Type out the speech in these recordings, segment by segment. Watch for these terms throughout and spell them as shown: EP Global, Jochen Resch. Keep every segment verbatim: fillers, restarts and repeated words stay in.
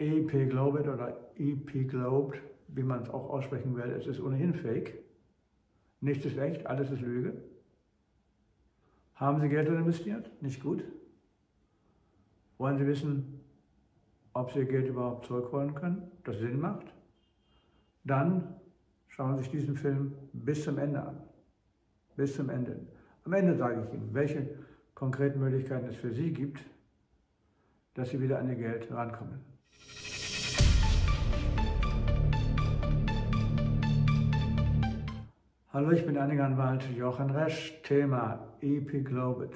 E P Global oder E P Global, wie man es auch aussprechen will, es ist ohnehin fake. Nichts ist echt, alles ist Lüge. Haben Sie Geld investiert? Nicht gut. Wollen Sie wissen, ob Sie Ihr Geld überhaupt zurückholen können, das Sinn macht? Dann schauen Sie sich diesen Film bis zum Ende an. Bis zum Ende. Am Ende sage ich Ihnen, welche konkreten Möglichkeiten es für Sie gibt, dass Sie wieder an Ihr Geld rankommen. Hallo, ich bin Anlegeranwalt Jochen Resch, Thema E P Global.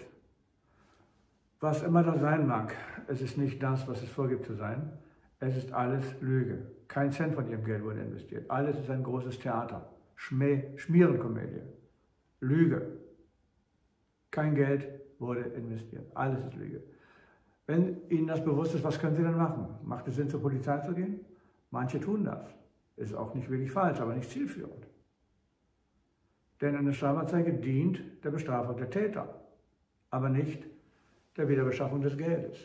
Was immer das sein mag, es ist nicht das, was es vorgibt zu sein. Es ist alles Lüge. Kein Cent von Ihrem Geld wurde investiert. Alles ist ein großes Theater. Schmäh, Schmierenkomödie. Lüge. Kein Geld wurde investiert. Alles ist Lüge. Wenn Ihnen das bewusst ist, was können Sie dann machen? Macht es Sinn, zur Polizei zu gehen? Manche tun das. Ist auch nicht wirklich falsch, aber nicht zielführend. Denn eine Strafanzeige dient der Bestrafung der Täter, aber nicht der Wiederbeschaffung des Geldes.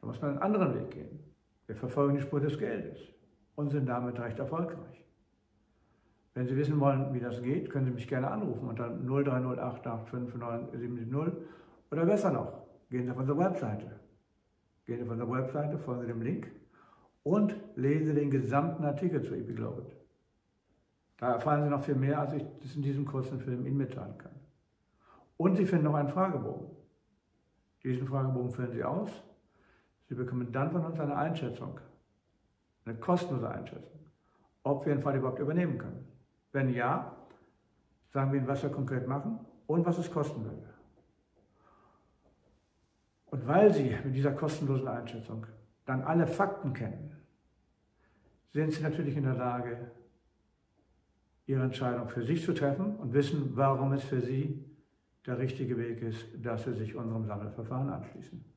Da muss man einen anderen Weg gehen. Wir verfolgen die Spur des Geldes und sind damit recht erfolgreich. Wenn Sie wissen wollen, wie das geht, können Sie mich gerne anrufen unter null drei null acht acht fünf neun sieben sieben null oder besser noch, gehen Sie auf unsere Webseite. Gehen Sie auf unsere Webseite, folgen Sie dem Link und lesen Sie den gesamten Artikel zu E P Global. Da erfahren Sie noch viel mehr, als ich das in diesem kurzen Film Ihnen mitteilen kann. Und Sie finden noch einen Fragebogen. Diesen Fragebogen füllen Sie aus. Sie bekommen dann von uns eine Einschätzung, eine kostenlose Einschätzung, ob wir den Fall überhaupt übernehmen können. Wenn ja, sagen wir Ihnen, was wir konkret machen und was es kosten würde. Und weil Sie mit dieser kostenlosen Einschätzung dann alle Fakten kennen, sind Sie natürlich in der Lage, Ihre Entscheidung für sich zu treffen und wissen, warum es für Sie der richtige Weg ist, dass Sie sich unserem Sammelverfahren anschließen.